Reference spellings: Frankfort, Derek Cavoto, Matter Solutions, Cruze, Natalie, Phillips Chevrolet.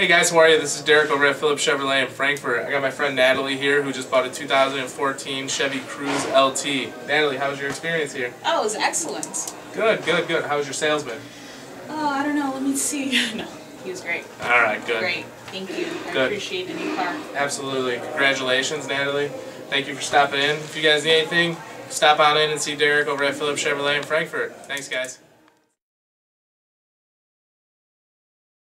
Hey guys, how are you? This is Derek over at Phillips Chevrolet in Frankfort. I got my friend Natalie here who just bought a 2014 Chevy Cruze LT. Natalie, how was your experience here? Oh, it was excellent. Good, good, good. How was your salesman? Oh, I don't know. Let me see. No, he was great. All right, good. Great. Thank you. I appreciate the new car. Absolutely. Congratulations, Natalie. Thank you for stopping in. If you guys need anything, stop on in and see Derek over at Phillips Chevrolet in Frankfort. Thanks, guys.